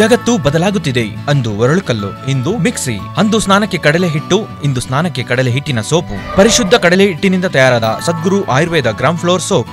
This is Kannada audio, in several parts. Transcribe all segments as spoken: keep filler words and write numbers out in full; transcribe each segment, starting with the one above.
ಜಗತ್ತು ಬದಲಾಗುತ್ತಿದೆ. ಅಂದು ಒರಳುಕಲ್ಲು, ಇಂದು ಮಿಕ್ಸಿ, ಅಂದು ಸ್ನಾನಕ್ಕೆ ಕಡಲೆ ಹಿಟ್ಟು, ಇಂದು ಸ್ನಾನಕ್ಕೆ ಕಡಲೆ ಹಿಟ್ಟಿನ ಸೋಪು. ಪರಿಶುದ್ಧ ಕಡಲೆ ಹಿಟ್ಟಿನಿಂದ ತಯಾರಾದ Sadguru Ayurveda gram flour soap.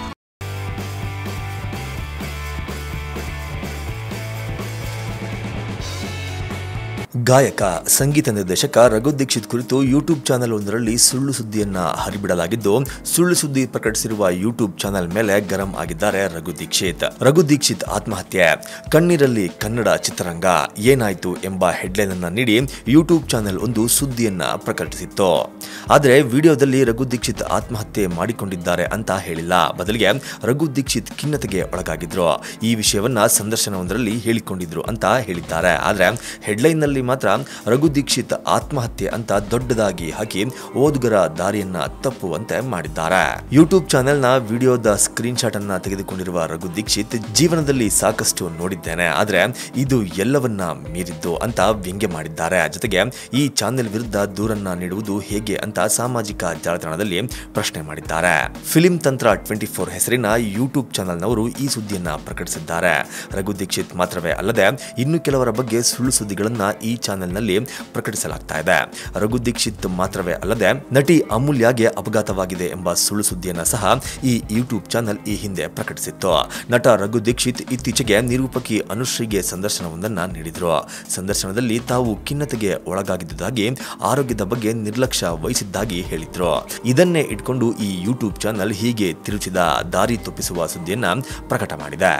ಗಾಯಕ ಸಂಗೀತ ನಿರ್ದೇಶಕ ರಘು ದೀಕ್ಷಿತ್ ಕುರಿತು ಯೂಟ್ಯೂಬ್ ಚಾನಲ್ ಒಂದರಲ್ಲಿ ಸುಳ್ಳು ಸುದ್ದಿಯನ್ನು ಹರಿಬಿಡಲಾಗಿದ್ದು, ಸುಳ್ಳು ಸುದ್ದಿ ಪ್ರಕಟಿಸಿರುವ ಯೂಟ್ಯೂಬ್ ಚಾನಲ್ ಮೇಲೆ ಗರಂ ಆಗಿದ್ದಾರೆ ರಘು ದೀಕ್ಷಿತ್. ರಘು ದೀಕ್ಷಿತ್ ಆತ್ಮಹತ್ಯೆ, ಕಣ್ಣೀರಲ್ಲಿ ಕನ್ನಡ ಚಿತ್ರರಂಗ ಏನಾಯಿತು ಎಂಬ ಹೆಡ್ಲೈನ್ ಅನ್ನು ನೀಡಿ ಯೂಟ್ಯೂಬ್ ಚಾನೆಲ್ ಒಂದು ಸುದ್ದಿಯನ್ನು ಪ್ರಕಟಿಸಿತ್ತು. ಆದರೆ ವಿಡಿಯೋದಲ್ಲಿ ರಘು ದೀಕ್ಷಿತ್ ಆತ್ಮಹತ್ಯೆ ಮಾಡಿಕೊಂಡಿದ್ದಾರೆ ಅಂತ ಹೇಳಿಲ್ಲ. ಬದಲಿಗೆ ರಘು ದೀಕ್ಷಿತ್ ಖಿನ್ನತೆಗೆ ಒಳಗಾಗಿದ್ರು, ಈ ವಿಷಯವನ್ನು ಸಂದರ್ಶನವೊಂದರಲ್ಲಿ ಹೇಳಿಕೊಂಡಿದ್ರು ಅಂತ ಹೇಳಿದ್ದಾರೆ. ಆದರೆ ಹೆಡ್ಲೈನ್ನಲ್ಲಿ ಮಾತ್ರ ರಘು ದೀಕ್ಷಿತ್ ಆತ್ಮಹತ್ಯೆ ಅಂತ ದೊಡ್ಡದಾಗಿ ಹಾಕಿ ಓದುಗರ ದಾರಿಯನ್ನ ತಪ್ಪುವಂತೆ ಮಾಡಿದ್ದಾರೆ. ಯೂಟ್ಯೂಬ್ ಚಾನೆಲ್ನ ವಿಡಿಯೋದ ಸ್ಕ್ರೀನ್ ಶಾಟ್ ಅನ್ನ ತೆಗೆದುಕೊಂಡಿರುವ ರಘು ದೀಕ್ಷಿತ್, ಜೀವನದಲ್ಲಿ ಸಾಕಷ್ಟು ನೋಡಿದ್ದೇನೆ, ಆದರೆ ಇದು ಎಲ್ಲವನ್ನ ಮೀರಿದ್ದು ಅಂತ ವ್ಯಂಗ್ಯ ಮಾಡಿದ್ದಾರೆ. ಜೊತೆಗೆ ಈ ಚಾನೆಲ್ ವಿರುದ್ಧ ದೂರನ್ನ ನೀಡುವುದು ಹೇಗೆ ಅಂತ ಸಾಮಾಜಿಕ ಜಾಲತಾಣದಲ್ಲಿ ಪ್ರಶ್ನೆ ಮಾಡಿದ್ದಾರೆ. ಫಿಲಿಂ ತಂತ್ರ ಟ್ವೆಂಟಿ ಫೋರ್ ಹೆಸರಿನ ಯೂಟ್ಯೂಬ್ ಚಾನೆಲ್ನವರು ಈ ಸುದ್ದಿಯನ್ನ ಪ್ರಕಟಿಸಿದ್ದಾರೆ. ರಘು ದೀಕ್ಷಿತ್ ಮಾತ್ರವೇ ಅಲ್ಲದೆ ಇನ್ನು ಕೆಲವರ ಬಗ್ಗೆ ಸುಳ್ಳು ಸುದ್ದಿಗಳನ್ನ ಈ ಚಾನೆಲ್ನಲ್ಲಿ ಪ್ರಕಟಿಸಲಾಗ್ತಾ ಇದೆ. ರಘು ದೀಕ್ಷಿತ್ ಮಾತ್ರವೇ ಅಲ್ಲದೆ ನಟಿ ಅಮೂಲ್ಯಗೆ ಅಪಘಾತವಾಗಿದೆ ಎಂಬ ಸುಳ್ಳು ಸುದ್ದಿಯನ್ನು ಸಹ ಈ ಯೂಟ್ಯೂಬ್ ಚಾನೆಲ್ ಈ ಹಿಂದೆ ಪ್ರಕಟಿಸಿತ್ತು. ನಟ ರಘು ದೀಕ್ಷಿತ್ ಇತ್ತೀಚೆಗೆ ನಿರೂಪಕಿ ಅನುಶ್ರೀಗೆ ಸಂದರ್ಶನವೊಂದನ್ನು ನೀಡಿದ್ರು. ಸಂದರ್ಶನದಲ್ಲಿ ತಾವು ಖಿನ್ನತೆಗೆ ಒಳಗಾಗಿದ್ದಾಗಿ, ಆರೋಗ್ಯದ ಬಗ್ಗೆ ನಿರ್ಲಕ್ಷ್ಯ ವಹಿಸಿದ್ದಾಗಿ ಹೇಳಿದ್ರು. ಇದನ್ನೇ ಇಟ್ಕೊಂಡು ಈ ಯೂಟ್ಯೂಬ್ ಚಾನೆಲ್ ಹೀಗೆ ತಿರುಚಿದ ದಾರಿ ತಪ್ಪಿಸುವ ಸುದ್ದಿಯನ್ನು ಪ್ರಕಟ ಮಾಡಿದೆ.